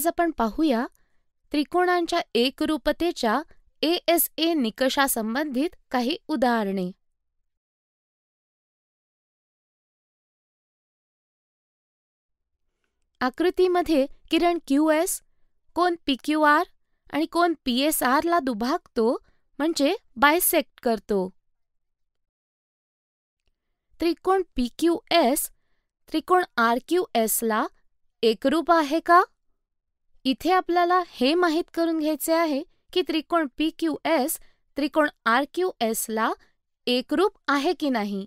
आज आपण पाहूया त्रिकोणांच्या एकरूपतेच्या ASA निकषासंबंधित काही उदाहरणे। आकृतीमध्ये किरण QS कोन PQR आणि कोन PSR ला दुभागतो म्हणजे बायसेक्ट करतो। त्रिकोण PQS त्रिकोण RQS ला एकरूप आहे का? इथे आपल्याला हे माहित करून घ्यायचे आहे की त्रिकोण PQS त्रिकोण RQS ला एकरूप आहे की नाही।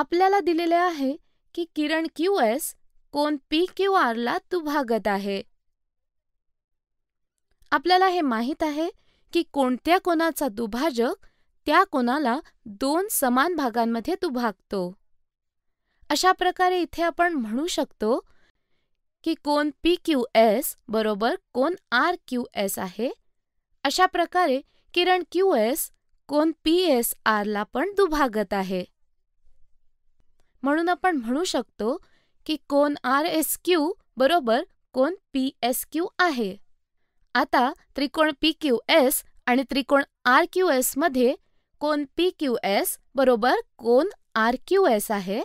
आपल्याला दिलेले आहे की किरण QS कोन PQR ला दुभागत आहे। आपल्याला हे माहित आहे की कोणत्या कोनाचा दुभाजक त्या कोनाला दोन समान भागांमध्ये दुभागतो। अशा प्रकारे इथे आपण म्हणू शकतो की कोन PQS बरोबर कोन RQS आहे। अशा प्रकारे किरण QS कोन PSR ला पण दुभागत आहे, म्हणून आपण म्हणू शकतो की कोन RSQ बरोबर कोन PSQ आहे। आता त्रिकोण PQS आणि त्रिकोण RQS मध्ये कोन PQS बरोबर कोन RQS आहे,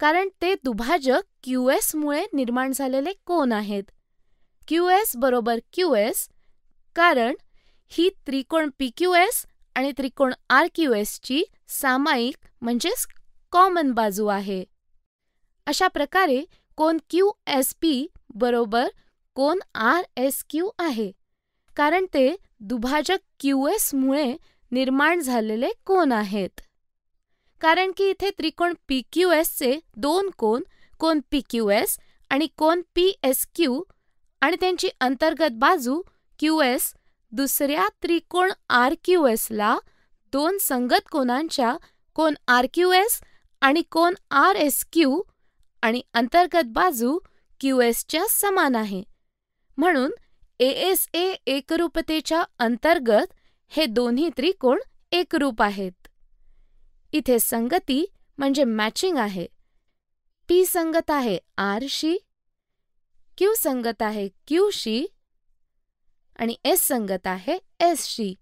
कारण ते दुभाजक QS मुळे निर्माण झालेले कोन आहेत। QS बरोबर QS कारण ही त्रिकोण PQS आणि त्रिकोण RQS ची सामायिक म्हणजे कॉमन बाजू आहे। अशा प्रकारे कोन QSP बरोबर कोन RSQ आहे, कारण ते दुभाजक QS मुळे निर्माण झालेले कोन आहेत। कारण की इथे त्रिकोण PQS चे दोन कोन कोन PQS आणि कोन PSQ आणि त्यांची अंतर्गत बाजू QS दुसऱ्या त्रिकोण RQS ला दोन संगत कोनांच्या कोन RQS आणि कोन RSQ आणि अंतर्गत बाजू QS च्या समान आहे, म्हणून ASA एकरूपतेच्या अंतर्गत हे दोन्ही त्रिकोण एकरूप आहेत। इथे संगती म्हणजे मॅचिंग आहे। P संगत आहे R शी, Q संगत आहे Q शी आणि S संगत आहे S शी,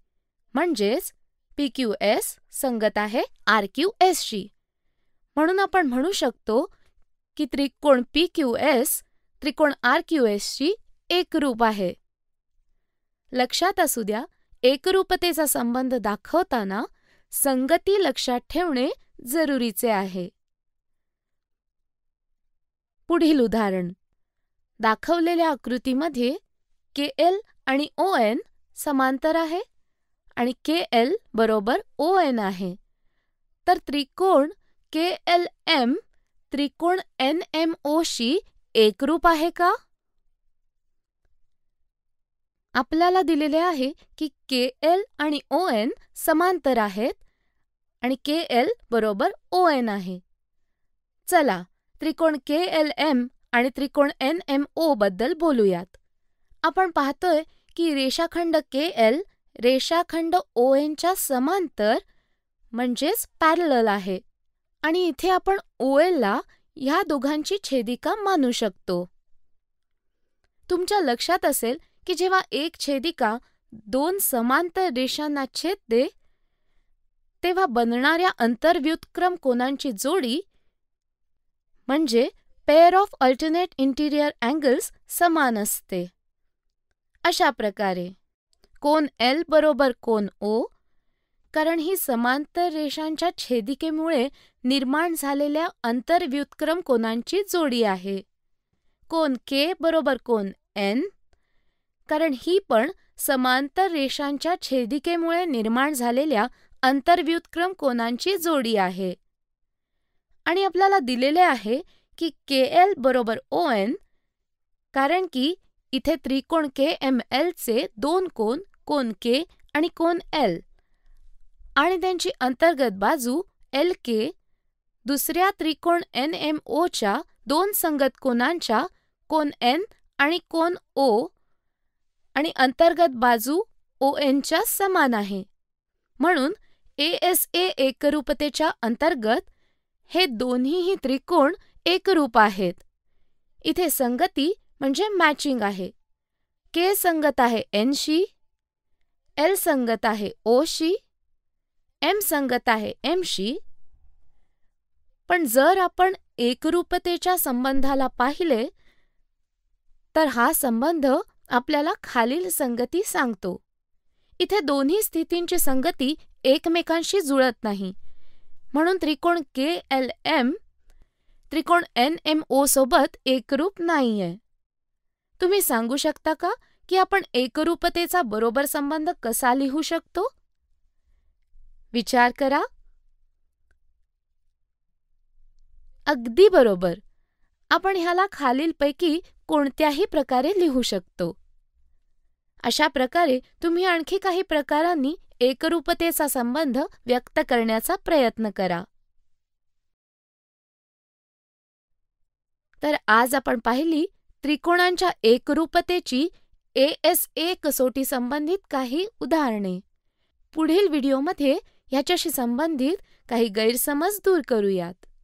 म्हणजेच PQS संगत आहे RQS शी। म्हणून आपण म्हणू शकतो की त्रिकोण PQS त्रिकोण RQS शी एकरूप आहे। लक्षात असू द्या, एकरूपतेचा संबंध दाखवताना संगती लक्षात ठेवणे जरुरीचे आहे। पुढील उदाहरण, दाखवलेल्या आकृतीमध्ये KL आणि ON समांतर आहे आणि KL बरोबर ON आहे, तर त्रिकोण KLM त्रिकोण NMO शी एकरूप आहे का? आपल्याला दिलेले आहे की KL आणि ON समांतर आहेत आणि KL बरोबर ON आहे। चला त्रिकोण KLM आणि त्रिकोण NMO बद्दल बोलूयात। आपण पाहतोय की रेषाखंड KL रेषाखंड ON च्या समांतर म्हणजेच पॅरलल आहे आणि इथे आपण OL ला ह्या दोघांची छेदिका मानू शकतो। तुमच्या लक्षात असेल की जेव्हा एक छेदिका दोन समांतर रेषांना छेदते तेव्हा बनणाऱ्या अंतर्व्युत्क्रम कोनांची जोडी म्हणजे pair of alternate interior angles समान असते। अशा प्रकारे कोन L बरोबर कोन O, कारण ही समांतर रेषांच्या छेदिकेमुळे निर्माण झालेल्या अंतर्व्युत्क्रम कोनांची जोडी आहे। कोन K बरोबर कोन N, कारण ही पण समांतर रेषांच्या छेदिकेमुळे निर्माण झालेल्या अंतर्व्युत्क्रम कोनांची जोडी आहे। आणि आपल्याला दिलेले आहे की KL बरोबर ON, कारण की इथे त्रिकोण KML चे दोन कोन कोन K आणि कोन L आणि त्यांची अंतर्गत बाजू LK दुसऱ्या त्रिकोण NMO च्या दोन संगत कोनांच्या कोन N आणि कोन O आणि अंतर्गत बाजू ON च्या समान आहे, म्हणून ASA एकरूपतेच्या अंतर्गत हे दोन्हीही त्रिकोण एकरूप आहेत। इथे संगती म्हणजे मॅचिंग आहे. के संगत आहे एन शी, एल संगत आहे ओ शी, एम संगत आहे एम शी. पण जर आपण एकरूपतेच्या संबंधाला पाहिले तर हा संबंध आपल्याला खालील संगती सांगतो. इथे दोन्ही स्थितींची संगती एकमेकांशी जुळत नाही, म्हणून त्रिकोण के एल एम त्रिकोण एन एम ओ सोबत एकरूप नाहीये. तुम्ही सांगू शकता का की आपण एकरूपतेचा बरोबर संबंध कसा लिहू शकतो? विचार करा. अगदी बरोबर, आपण ह्याला खालीलपैकी कोणत्याही प्रकारे लिहू शकतो. अशा प्रकारे तुम्ही आणखी काही प्रकारांनी एकरूपतेचा संबंध व्यक्त करण्याचा प्रयत्न करा. तर आज आपण पाहिली त्रिकोणांच्या एकरूपतेची ASA कसोटी संबंधित काही उदाहरणे. पुढील व्हिडिओमध्ये याच्याशी संबंधित काही गैरसमज दूर करूयात.